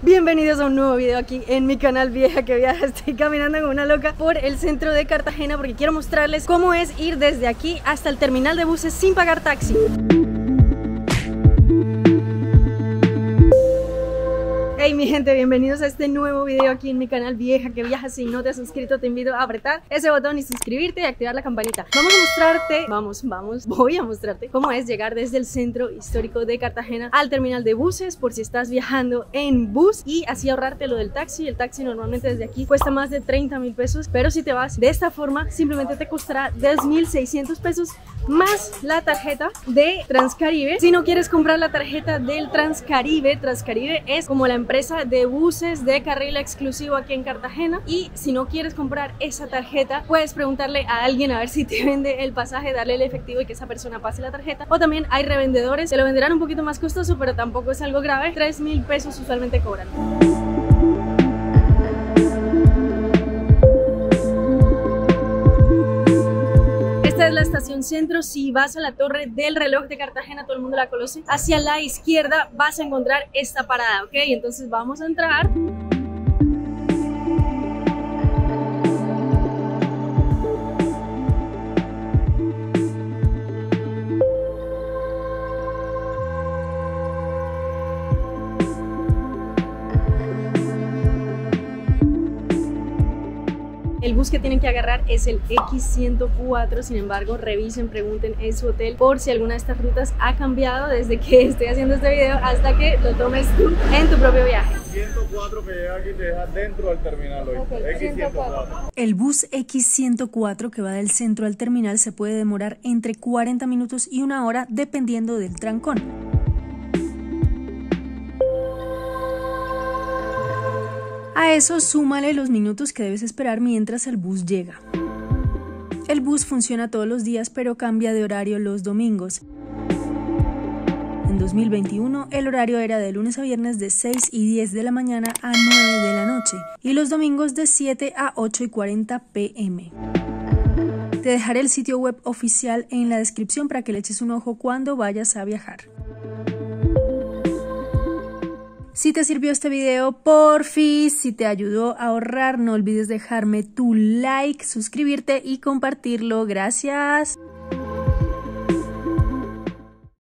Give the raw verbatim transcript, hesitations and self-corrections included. Bienvenidos a un nuevo video aquí en mi canal Vieja que Viaja. Estoy caminando como una loca por el centro de Cartagena porque quiero mostrarles cómo es ir desde aquí hasta el terminal de buses sin pagar taxi. Hey mi gente, bienvenidos a este nuevo video aquí en mi canal Vieja que Viaja. Si no te has suscrito te invito a apretar ese botón y suscribirte y activar la campanita. Vamos a mostrarte, vamos, vamos, voy a mostrarte cómo es llegar desde el centro histórico de Cartagena al terminal de buses por si estás viajando en bus y así ahorrarte lo del taxi. El taxi normalmente desde aquí cuesta más de treinta mil pesos, pero si te vas de esta forma simplemente te costará diez mil seiscientos pesos más la tarjeta de Transcaribe. Si no quieres comprar la tarjeta del Transcaribe, Transcaribe es como la empresa empresa de buses de carril exclusivo aquí en Cartagena, y si no quieres comprar esa tarjeta puedes preguntarle a alguien a ver si te vende el pasaje, darle el efectivo y que esa persona pase la tarjeta, o también hay revendedores, te lo venderán un poquito más costoso pero tampoco es algo grave. Tres mil pesos usualmente cobran. Es la estación centro. Si vas a la torre del reloj de Cartagena, todo el mundo la conoce, hacia la izquierda vas a encontrar esta parada, ok, entonces vamos a entrar. El bus que tienen que agarrar es el X ciento cuatro, sin embargo, revisen, pregunten en su hotel por si alguna de estas rutas ha cambiado desde que estoy haciendo este video hasta que lo tomes tú en tu propio viaje. ciento cuatro que llega aquí te deja dentro del terminal hoy. Okay, X ciento cuatro. El bus X ciento cuatro que va del centro al terminal se puede demorar entre cuarenta minutos y una hora dependiendo del trancón. A eso súmale los minutos que debes esperar mientras el bus llega. El bus funciona todos los días, pero cambia de horario los domingos. En dos mil veintiuno el horario era de lunes a viernes de seis y diez de la mañana a nueve de la noche y los domingos de siete a ocho y cuarenta pe eme. Te dejaré el sitio web oficial en la descripción para que le eches un ojo cuando vayas a viajar. Si te sirvió este video, porfis, si te ayudó a ahorrar, no olvides dejarme tu like, suscribirte y compartirlo. Gracias.